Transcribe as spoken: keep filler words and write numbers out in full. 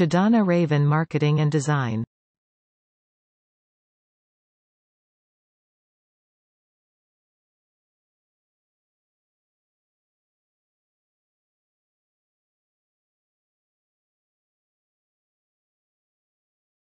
Shidonna Raven Marketing and Design.